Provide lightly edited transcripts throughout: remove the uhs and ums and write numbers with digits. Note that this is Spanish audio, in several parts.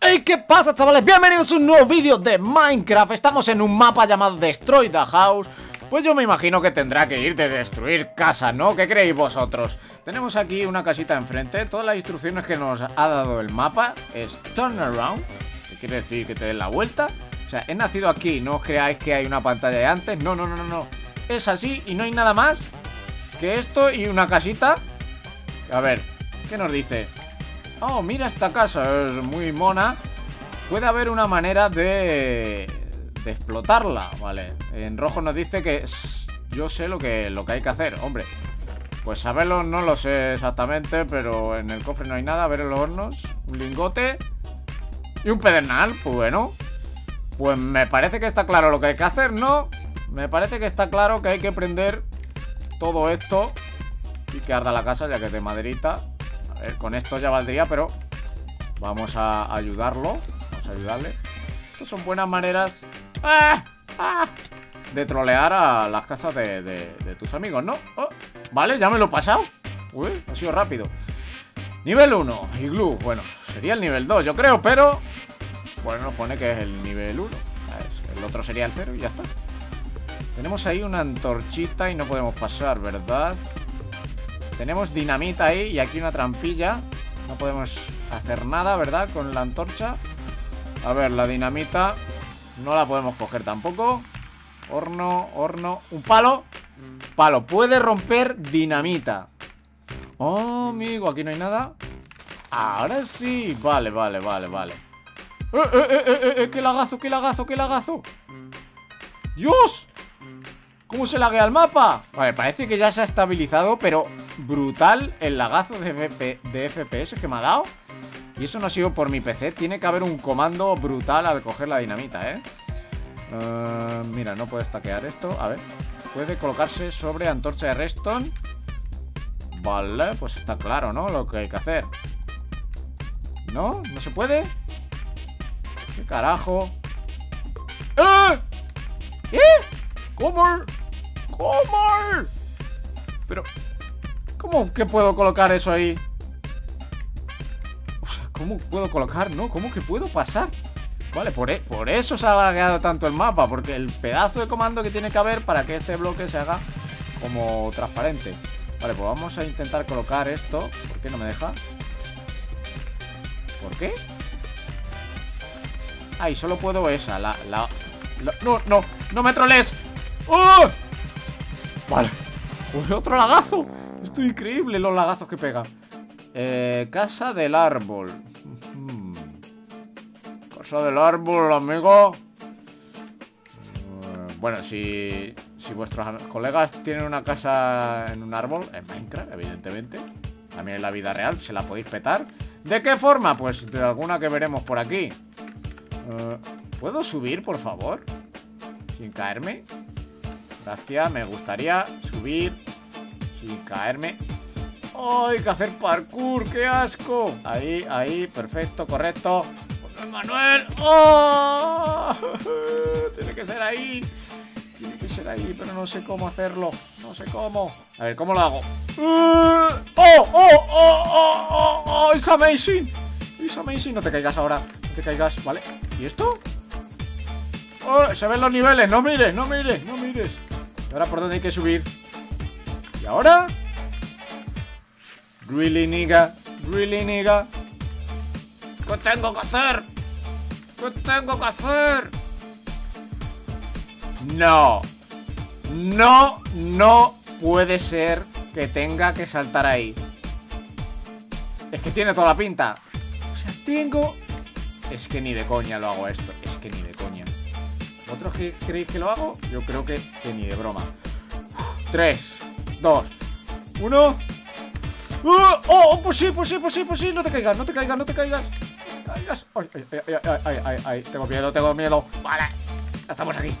¡Hey! ¿Qué pasa, chavales? Bienvenidos a un nuevo vídeo de Minecraft. Estamos en un mapa llamado Destroy the House. Pues yo me imagino que tendrá que ir de destruir casa, ¿no? ¿Qué creéis vosotros? Tenemos aquí una casita enfrente. Todas las instrucciones que nos ha dado el mapa es Turnaround, que quiere decir que te den la vuelta. O sea, he nacido aquí, no os creáis que hay una pantalla de antes. No, no, no, no, no. Es así y no hay nada más que esto y una casita. A ver, ¿qué nos dice? Oh, mira esta casa, es muy mona. Puede haber una manera de explotarla, vale. En rojo nos dice que yo sé lo que hay que hacer, hombre. Pues saberlo no lo sé exactamente, pero en el cofre no hay nada. A ver los hornos, un lingote y un pedernal, pues bueno. Pues me parece que está claro lo que hay que hacer, ¿no? Me parece que está claro que hay que prender todo esto y que arda la casa, ya que es de maderita. A ver, con esto ya valdría, pero vamos a ayudarlo. Vamos a ayudarle. Estas son buenas maneras de trolear a las casas de tus amigos, ¿no? Oh, vale, ya me lo he pasado. Uy, ha sido rápido. Nivel 1, iglú. Bueno, sería el nivel 2, yo creo, pero... Bueno, nos pone que es el nivel 1. El otro sería el 0 y ya está. Tenemos ahí una antorchita y no podemos pasar, ¿verdad? Tenemos dinamita ahí y aquí una trampilla. No podemos hacer nada, ¿verdad? Con la antorcha. A ver, la dinamita no la podemos coger tampoco. Horno, horno. Un palo. Palo. Puede romper dinamita. Oh, amigo, aquí no hay nada. Ahora sí. Vale, vale, vale, vale. ¡Qué lagazo, qué lagazo, qué lagazo! ¡Dios! ¿Cómo se laguea el mapa? Vale, parece que ya se ha estabilizado, pero brutal el lagazo de FPS que me ha dado. Y eso no ha sido por mi PC. Tiene que haber un comando brutal al coger la dinamita, ¿eh? Mira, no puedo stackear esto. A ver, puede colocarse sobre antorcha de redstone. Vale, pues está claro, ¿no? Lo que hay que hacer. ¿No? ¿No se puede? ¿Qué carajo? ¡Eh! ¡Eh! ¿Cómo? ¿Cómo? Pero... ¿Cómo que puedo colocar eso ahí? O sea, ¿cómo puedo colocar? No, ¿cómo que puedo pasar? Vale, por eso se ha lagueado tanto el mapa. Porque el pedazo de comando que tiene que haber para que este bloque se haga como transparente. Vale, pues vamos a intentar colocar esto. ¿Por qué no me deja? ¿Por qué? Ay, solo puedo esa, no, no, no me troles. ¡Oh! Vale. Uy, otro lagazo. Esto es increíble los lagazos que pega. Casa del árbol. Casa del árbol, amigo. Bueno, si vuestros colegas tienen una casa en un árbol, en Minecraft, evidentemente. También en la vida real, se la podéis petar. ¿De qué forma? Pues de alguna que veremos por aquí. ¿Puedo subir, por favor? Sin caerme. Gracias, me gustaría subir sin caerme. ¡Oh, hay que hacer parkour! ¡Qué asco! Ahí, ahí, perfecto, correcto. ¡Manuel! ¡Oh! Tiene que ser ahí. Tiene que ser ahí, pero no sé cómo hacerlo. No sé cómo. A ver, ¿cómo lo hago? ¡Oh, oh, oh, oh, oh, oh! ¡It's amazing! ¡It's amazing! No te caigas ahora. No te caigas, ¿vale? ¿Y esto? Oh, se ven los niveles, no mires, no mires, no mires. ¿Y ahora por dónde hay que subir? ¿Y ahora? Really nigga, really nigga. ¿Qué tengo que hacer? ¿Qué tengo que hacer? No. No, no puede ser que tenga que saltar ahí. Es que tiene toda la pinta. O sea, tengo... Es que ni de coña lo hago esto. Es que ni de coña. ¿Vosotros creéis que lo hago? Yo creo que ni de broma. 3, 2, 1. ¡Oh! Pues sí, pues sí, pues sí, pues sí. No te caigas, no te caigas, no te caigas. No te caigas. Ay, ay, ay, ay, ay, ay, ay. Tengo miedo, tengo miedo. Vale. Ya estamos aquí.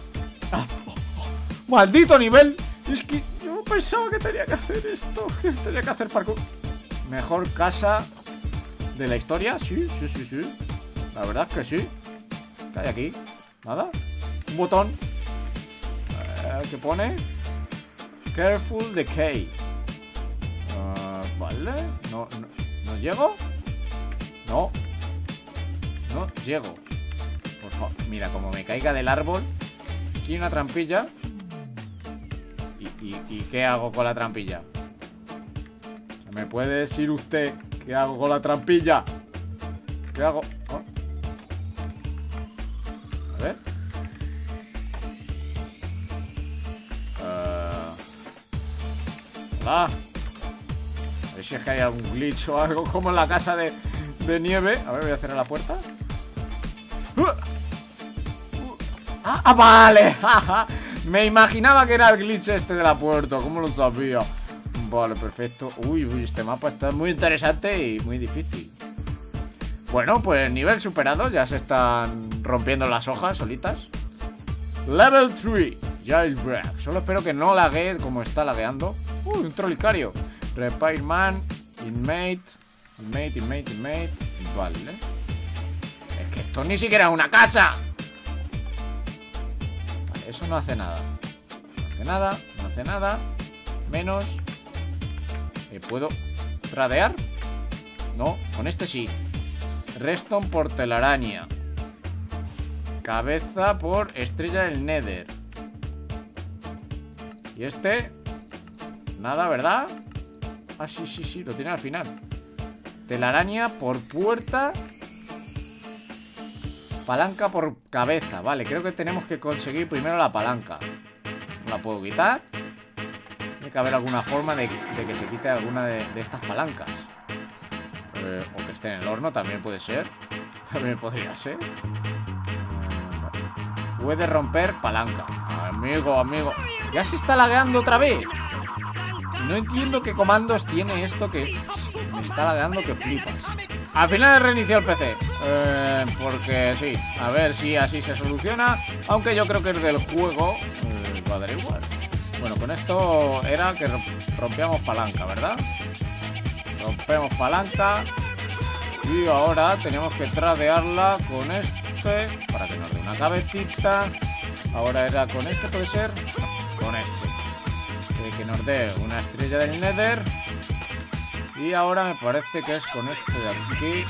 Ah, oh, oh. Maldito nivel. Es que yo pensaba que tenía que hacer esto. Que tenía que hacer parkour. Mejor casa de la historia. Sí, sí, sí, sí. La verdad es que sí. ¿Qué hay aquí? Nada. Un botón. ¿Qué pone? Careful Decay. Vale. No, no, ¿no llego? No. No llego. Por favor, mira, como me caiga del árbol. Aquí una trampilla. ¿Y qué hago con la trampilla? ¿Me puede decir usted qué hago con la trampilla? ¿Qué hago? Oh. A ver. Hola. A ver si es que hay algún glitch o algo como en la casa de nieve. A ver, voy a cerrar la puerta. ¡Ah, vale! Me imaginaba que era el glitch este de la puerta. ¿Cómo lo sabía? Vale, perfecto. Uy, uy, este mapa está muy interesante y muy difícil. Bueno, pues nivel superado. Ya se están rompiendo las hojas solitas. Level 3. Jailbreak. Solo espero que no lague como está lagueando. Uy, un trolicario. Repair man. Inmate. Inmate, inmate, inmate. Vale. Es que esto ni siquiera es una casa. Vale, eso no hace nada. No hace nada, no hace nada. Menos. ¿Puedo tradear? No, con este sí. Redstone por telaraña. Cabeza por estrella del Nether. Y este. Nada, ¿verdad? Ah, sí, sí, sí, lo tiene al final. Telaraña por puerta. Palanca por cabeza. Vale, creo que tenemos que conseguir primero la palanca. No la puedo quitar. Tiene que haber alguna forma de que se quite alguna de estas palancas. O que esté en el horno, también puede ser. También podría ser. Puede romper palanca. Amigo, amigo. Ya se está lagueando otra vez. No entiendo qué comandos tiene esto que me está lagueando que flipas. Al final reinicio el PC. Porque sí. A ver si así se soluciona. Aunque yo creo que el del juego va a dar igual. Bueno, con esto era que rompíamos palanca, ¿verdad? Rompemos palanca. Y ahora tenemos que tradearla con este. Para que nos dé una cabecita. Ahora era con este, puede ser. No, con este. Que nos dé una estrella del Nether. Y ahora me parece que es con este de aquí.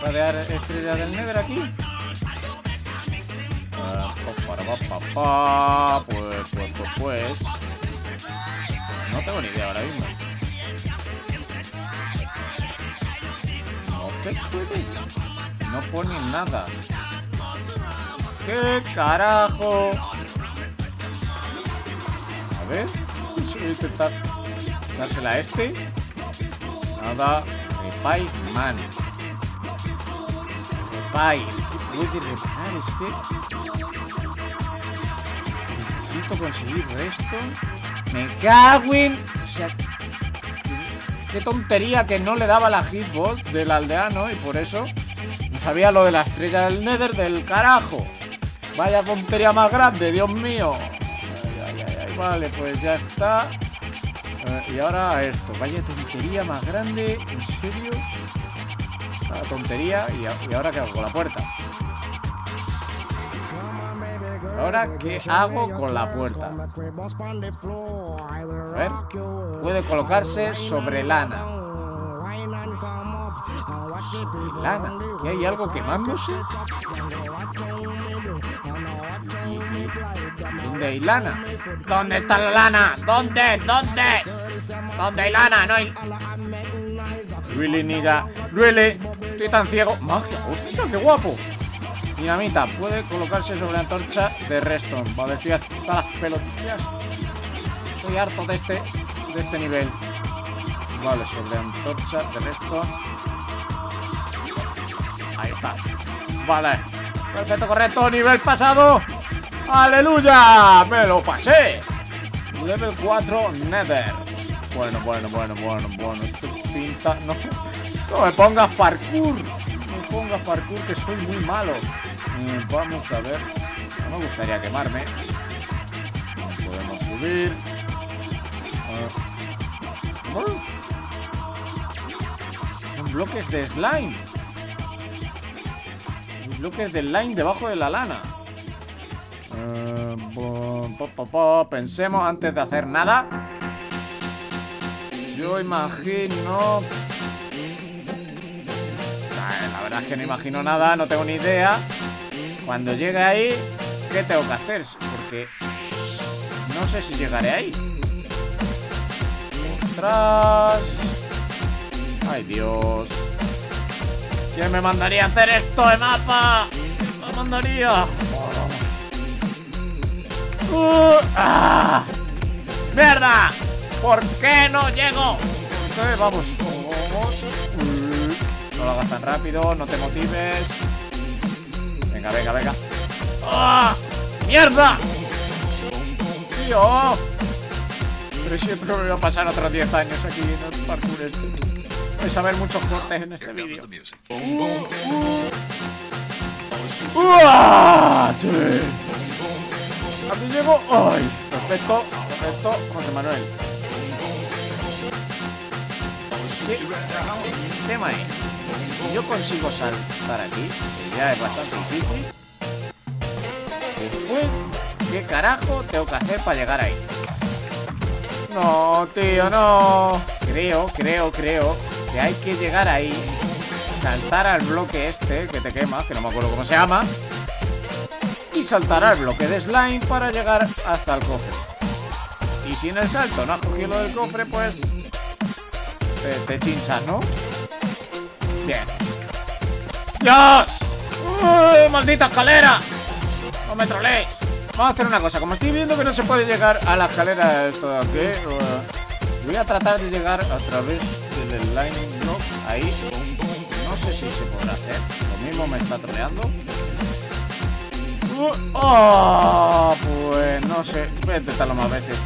¿Tradear estrella del Nether aquí? Pues. No tengo ni idea ahora mismo. No se puede. No pone nada. ¡Qué carajo! A ver. Voy a intentar dársela a este. Nada. Repay man. Repay. ¿Qué puede reparar este? Conseguir esto. Me cago en... O sea, qué tontería que no le daba la hitbox del aldeano y por eso no sabía lo de la estrella del Nether del carajo. Vaya tontería más grande, Dios mío. Ay, ay, ay, vale, pues ya está. Y ahora esto. Vaya tontería más grande, en serio. La tontería. ¿Y ahora qué hago con la puerta? Ahora, ¿qué hago con la puerta? A ver, puede colocarse sobre lana. ¿Sobre lana? ¿Que hay algo quemándose? ¿Dónde hay lana? ¿Dónde está la lana? ¿Dónde? ¿Dónde? ¿Dónde hay lana? No hay... Really, nigga. Really. Estoy tan ciego. Magia. Hostia, qué guapo. Dinamita, puede colocarse sobre la antorcha de redstone. Vale, estoy hasta las pelotillas. Estoy harto de este nivel. Vale, sobre antorcha de redstone. Ahí está. Vale. Perfecto, correcto. Nivel pasado. ¡Aleluya! ¡Me lo pasé! Level 4 Nether. Bueno, bueno, bueno, bueno, bueno. Esto pinta... No, no me pongas parkour. Ponga parkour, que soy muy malo. Vamos a ver. No me gustaría quemarme. No podemos subir. Son bloques de slime. Bloques de slime debajo de la lana. Pensemos antes de hacer nada. Yo imagino es que no imagino nada, no tengo ni idea. Cuando llegue ahí, ¿qué tengo que hacer? Porque no sé si llegaré ahí. ¡Ostras! ¡Ay, Dios! ¿Quién me mandaría a hacer esto de mapa? ¿Quién me mandaría? ¡Ah! ¡Mierda! ¿Por qué no llego? Entonces, vamos, no lo hagas tan rápido, no te motives. Venga, venga, venga. ¡Ah! ¡Mierda! ¡Tío! Pero siento que me voy a pasar otros 10 años aquí en el parkour este. Vais a ver muchos cortes en este vídeo. ¡Sí! Aquí llego. ¡Ay! Perfecto, perfecto, José Manuel. El tema es, si yo consigo saltar aquí, que ya es bastante difícil, después, ¿qué carajo tengo que hacer para llegar ahí? No, tío, no. Creo que hay que llegar ahí, saltar al bloque este que te quema, que no me acuerdo cómo se llama, y saltar al bloque de slime para llegar hasta el cofre. Y si en el salto no has cogido lo del cofre, pues te chinchas, ¿no? Bien. ¡Dios! ¡Maldita escalera! ¡No me troleéis! Vamos a hacer una cosa. Como estoy viendo que no se puede llegar a la escalera esto de aquí, voy a tratar de llegar a través del Lightning Rock. Ahí. No sé si se podrá hacer. Lo mismo me está troleando. ¡Oh! Pues no sé. Voy a intentarlo más veces.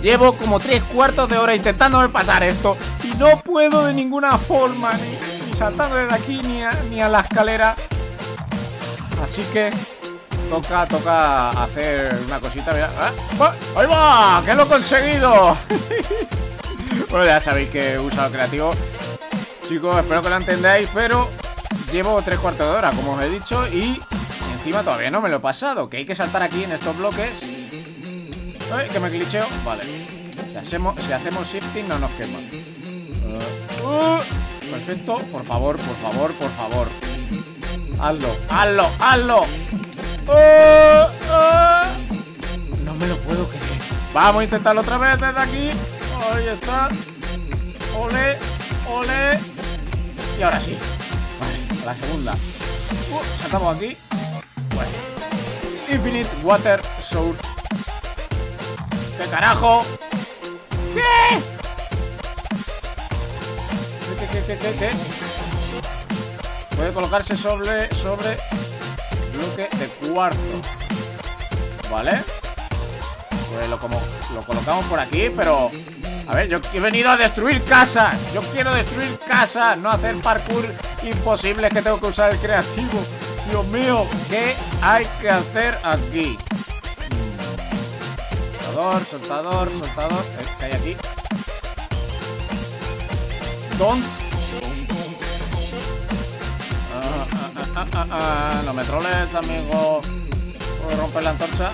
Llevo como 3/4 de hora intentándome pasar esto y no puedo de ninguna forma, ni saltando desde aquí, ni a la escalera. Así que toca hacer una cosita. ¡Ahí va! ¡Que lo he conseguido! Bueno, ya sabéis que he usado creativo. Chicos, espero que lo entendáis, pero llevo 3/4 de hora, como os he dicho, y encima todavía no me lo he pasado, que hay que saltar aquí en estos bloques. Ay, que me glitcheo. Vale. Si hacemos shifting no nos quema. Perfecto. Por favor. Hazlo. No me lo puedo creer. Vamos a intentarlo otra vez desde aquí. Ahí está. Ole. Y ahora sí. Vale, a la segunda. Saltamos aquí. Bueno. Infinite Water Source. ¡Qué carajo! ¿Qué? Puede colocarse sobre bloque de cuarzo. ¿Vale? Pues lo colocamos por aquí, pero... A ver, yo he venido a destruir casas. Yo quiero destruir casas, no hacer parkour imposible, que tengo que usar el creativo. Dios mío, ¿qué hay que hacer aquí? Soltador. ¿Qué hay aquí? Don't. No me troles, amigo. ¿Puedo romper la antorcha?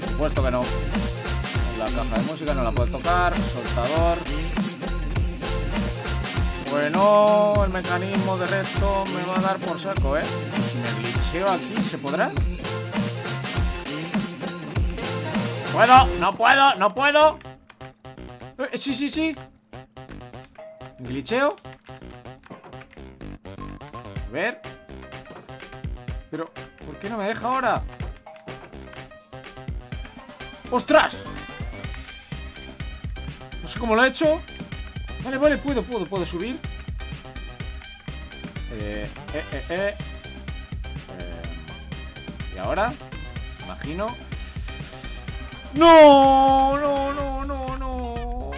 Por supuesto que no. La caja de música no la puedo tocar. Soltador. Bueno, el mecanismo de resto me va a dar por saco, ¿eh? ¿Y si me glitcheo aquí, se podrá? No puedo. Sí. Glitcheo. A ver. Pero, ¿por qué no me deja ahora? ¡Ostras! No sé cómo lo he hecho. Vale, puedo subir. ¿Y ahora? Imagino. No.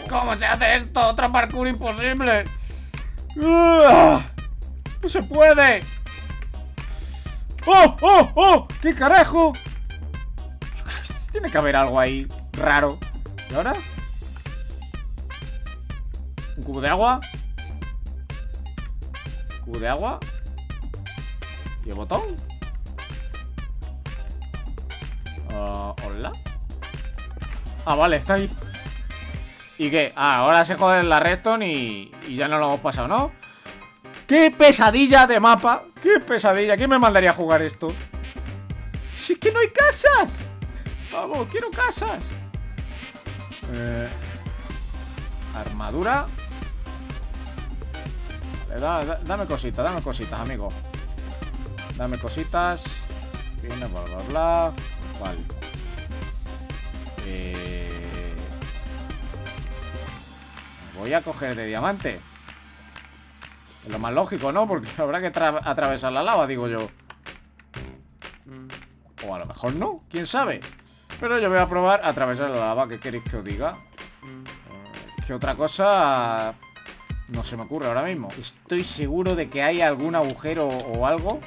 ¿Cómo se hace esto? Otro parkour imposible. No se puede. ¡Oh! ¡Qué carajo! Tiene que haber algo ahí raro. ¿Y ahora? ¿Un cubo de agua? ¿Y el botón? ¿Hola? Ah, vale, está ahí. ¿Y qué? Ah, ahora se jode la redstone y ya no lo hemos pasado, ¿no? ¡Qué pesadilla de mapa! ¡Qué pesadilla! ¿Quién me mandaría a jugar esto? ¡Si es que no hay casas! ¡Vamos, quiero casas! Armadura. Vale, dame cositas, amigo. Dame cositas. Bla, bla, bla. Vale. Voy a coger de diamante. Es lo más lógico, ¿no? Porque habrá que atravesar la lava, digo yo. O a lo mejor no, quién sabe. Pero yo voy a probar a atravesar la lava. ¿Qué queréis que os diga? Que otra cosa no se me ocurre ahora mismo. Estoy seguro de que hay algún agujero o algo.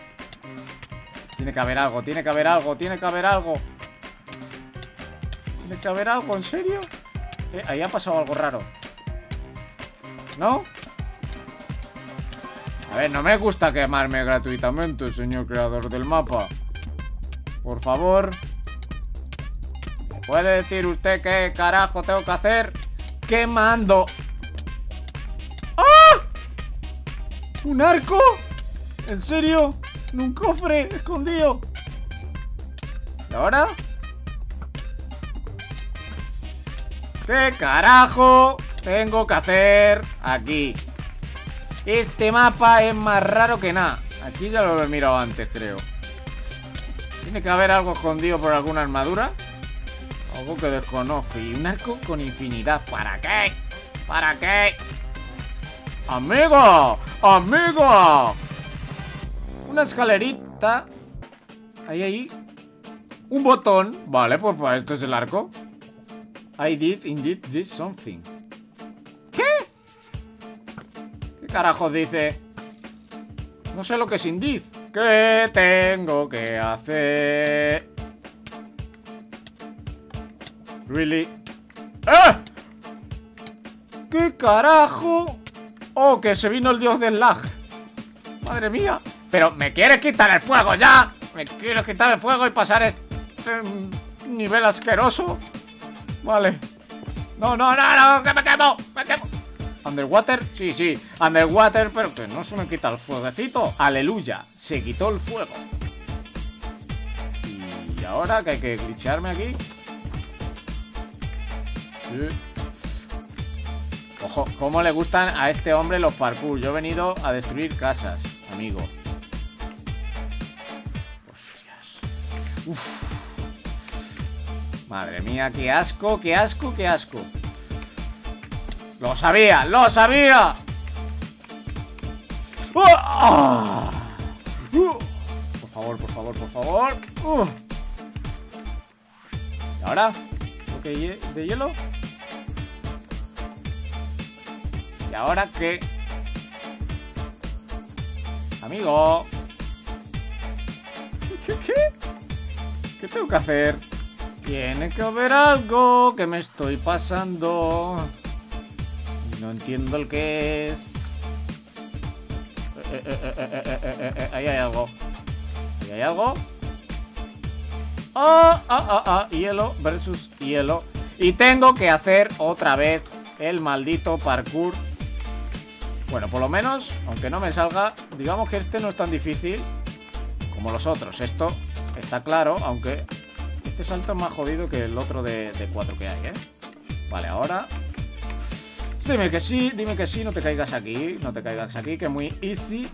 Tiene que haber algo, tiene que haber algo, ¿en serio? Ahí ha pasado algo raro, ¿no? A ver, no me gusta quemarme gratuitamente, señor creador del mapa. Por favor, ¿me puede decir usted qué carajo tengo que hacer? ¡Quemando! ¡Ah! ¿Un arco? ¿En serio? ¿En un cofre escondido? ¿Y ahora? ¿Qué carajo tengo que hacer aquí? Este mapa es más raro que nada. Aquí ya lo he mirado antes, creo. Tiene que haber algo escondido por alguna armadura. Algo que desconozco. Y un arco con infinidad. ¿Para qué? ¿Para qué? ¡Amigo! ¡Amigo! Una escalerita. Ahí, ahí. Un botón. Vale, pues para esto es el arco. I did indeed did something. ¿Qué? ¿Qué carajos dice? No sé lo que es indeed. ¿Qué tengo que hacer? Really? ¡Eh! ¿Qué carajo? Oh, que se vino el dios del lag. Madre mía. Pero me quieres quitar el fuego ya. Me quiero quitar el fuego y pasar este nivel asqueroso. Vale. No, no, no, no, que me quemo, Underwater, sí, sí, underwater, pero que no se me quita el fueguecito. Aleluya, se quitó el fuego. Y ahora que hay que glitchearme aquí. Sí. Ojo, cómo le gustan a este hombre los parkour. Yo he venido a destruir casas, amigo. Hostias. Uf. Madre mía, qué asco, qué asco, qué asco. ¡Lo sabía, lo sabía! ¡Oh! Por favor, por favor, por favor. ¿Y ahora? ¿Toque de hielo? ¿Y ahora qué? Amigo. ¿Qué? ¿Qué tengo que hacer? Tiene que haber algo que me estoy pasando. No entiendo el que es. Ahí hay algo. Ahí hay algo. Hielo versus hielo. Y tengo que hacer otra vez el maldito parkour. Bueno, por lo menos, aunque no me salga, digamos que este no es tan difícil como los otros. Esto está claro, aunque... Este salto es más jodido que el otro de 4 que hay, ¿eh? Vale, ahora... dime que sí, no te caigas aquí. No te caigas aquí, que es muy easy.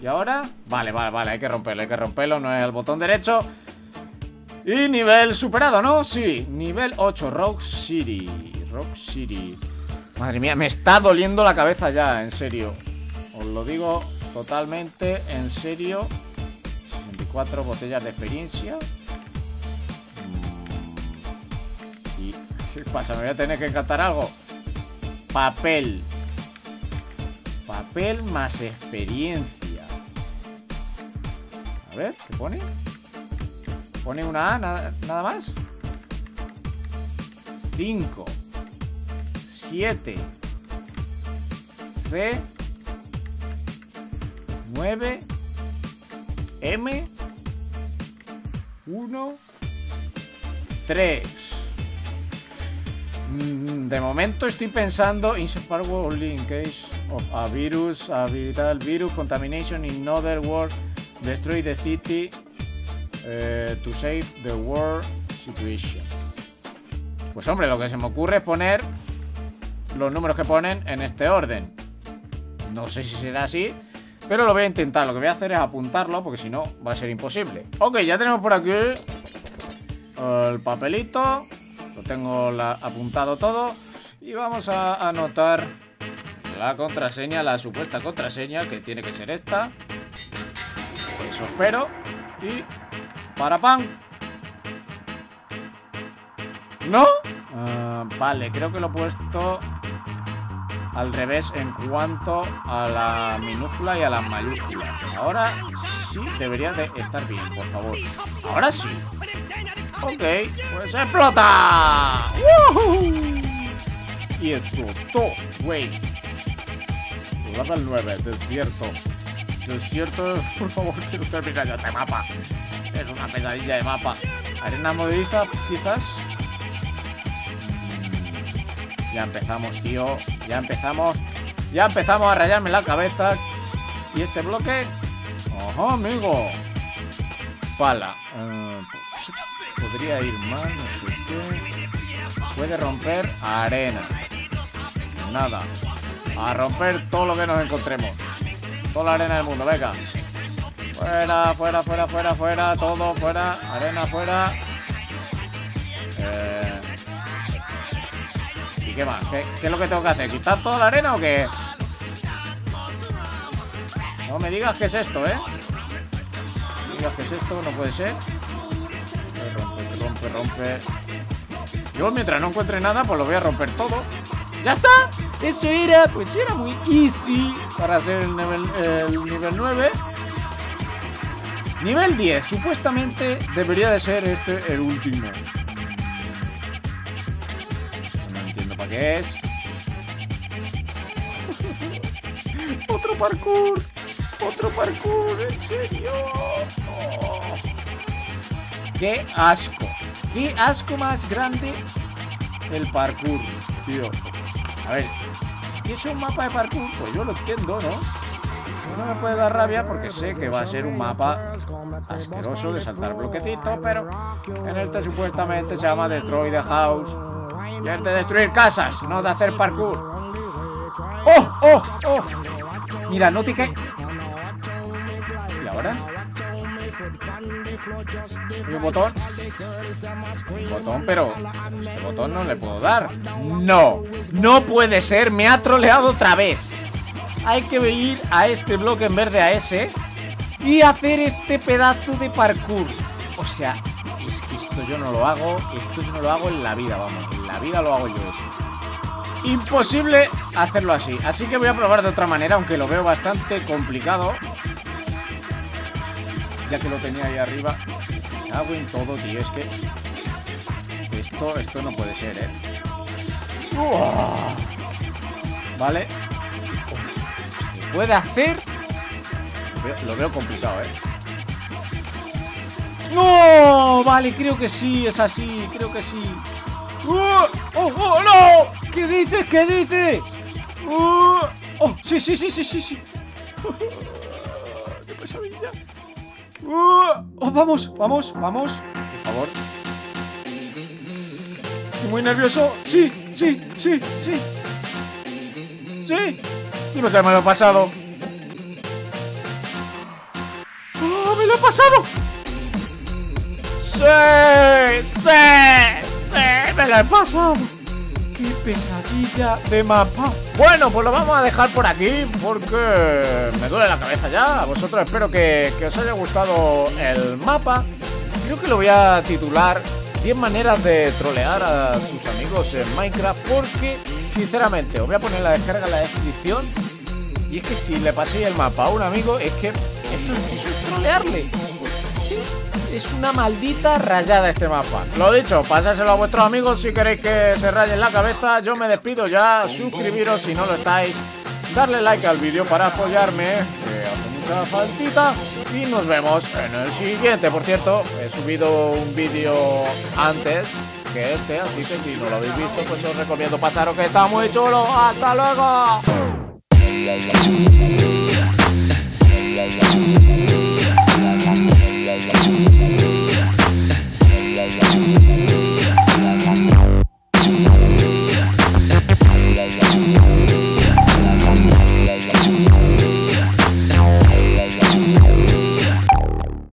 Y ahora... Vale, vale, vale, hay que romperlo, No es el botón derecho. Y nivel superado, ¿no? Sí, nivel 8, Rogue City. Madre mía, me está doliendo la cabeza ya, en serio. Os lo digo totalmente en serio. 64 botellas de experiencia. ¿Qué pasa? Me voy a tener que encantar algo. Papel. Papel más experiencia. A ver, ¿qué pone? Pone una A, nada más. 5. 7. C. 9. M. 1. 3. De momento estoy pensando insect firewall only in case of a virus, a viral virus contamination in another world, destroy the city to save the world situation. Pues hombre, lo que se me ocurre es poner los números que ponen en este orden. No sé si será así, pero lo voy a intentar. Lo que voy a hacer es apuntarlo, porque si no va a ser imposible. Ok, ya tenemos por aquí el papelito. Lo tengo apuntado todo. Y vamos a anotar la contraseña, la supuesta contraseña, que tiene que ser esta. Eso espero. Y... ¡para pan! ¿No? Vale, creo que lo he puesto al revés en cuanto a la minúscula y a las mayúsculas. Ahora sí debería de estar bien, por favor. Ahora sí. Ok, pues explota. ¡Woohoo! Y explotó, güey. Level 9, desierto. Desierto, por favor, quiero terminar ya este mapa. Es una pesadilla de mapa. Arena movediza, quizás. Ya empezamos, tío. Ya empezamos. Ya empezamos a rayarme la cabeza. ¿Y este bloque? ¡Ojo, amigo! Pala. Podría ir más, no sé qué. Puede romper arena. Nada. A romper todo lo que nos encontremos. Toda la arena del mundo, venga. Fuera, fuera, fuera, fuera, fuera. Todo fuera. Arena fuera. ¿Qué más? ¿Qué es lo que tengo que hacer? ¿Quitar toda la arena o qué? No me digas qué es esto, ¿eh? No me digas qué es esto, no puede ser. Rompe, rompe, rompe. Yo mientras no encuentre nada, pues lo voy a romper todo. ¡Ya está! Eso era, pues era muy easy para hacer el nivel 9. Nivel 10, supuestamente debería de ser este el último. Es otro parkour, otro parkour, en serio. Oh, qué asco más grande el parkour, tío. A ver, ¿qué es un mapa de parkour? Pues yo lo entiendo, ¿no? No me puede dar rabia porque sé que va a ser un mapa asqueroso de saltar bloquecitos, pero en este supuestamente se llama Destroy the House. Y es de destruir casas, no de hacer parkour. ¡Oh, oh, oh! Mira, no te caes. ¿Y ahora? ¿Y un botón? Un botón, pero este botón no le puedo dar. ¡No! ¡No puede ser! ¡Me ha troleado otra vez! Hay que ir a este bloque en verde a ese y hacer este pedazo de parkour. O sea... es que esto yo no lo hago. Esto yo no lo hago en la vida, vamos. En la vida lo hago yo eso. Imposible hacerlo así. Así que voy a probar de otra manera, aunque lo veo bastante complicado. Ya que lo tenía ahí arriba. Me cago en todo, tío. Es que esto no puede ser, ¿eh? ¡Uah! Vale. ¿Se puede hacer? Lo veo complicado, ¿eh? ¡No! Vale, creo que sí, es así, creo que sí. ¡Oh, oh, oh, no! ¿Qué dices? ¿Qué dices? ¡Oh! ¡Oh, sí, sí, sí, sí, sí, sí! ¡Qué pesadilla! ¡Oh, vamos, vamos, vamos! Por favor. Estoy muy nervioso. ¡Sí, sí, sí, sí! ¡Sí! Dime que me lo he pasado. ¡Oh, me lo he pasado! ¡Sí! ¡Sí! ¡Sí! ¡Me la he pasado! ¡Qué pesadilla de mapa! Bueno, pues lo vamos a dejar por aquí porque me duele la cabeza ya. A vosotros espero que os haya gustado el mapa. Creo que lo voy a titular 10 maneras de trolear a tus amigos en Minecraft, porque, sinceramente, os voy a poner la descarga en la descripción. Y es que si le paséis el mapa a un amigo, es que esto es trolearle. Es una maldita rayada este mapa. Lo dicho, pasárselo a vuestros amigos si queréis que se rayen la cabeza. Yo me despido ya. Suscribiros si no lo estáis. Darle like al vídeo para apoyarme, que hace mucha faltita. Y nos vemos en el siguiente. Por cierto, he subido un vídeo antes que este, así que si no lo habéis visto, pues os recomiendo pasaros, que está muy chulo. ¡Hasta luego!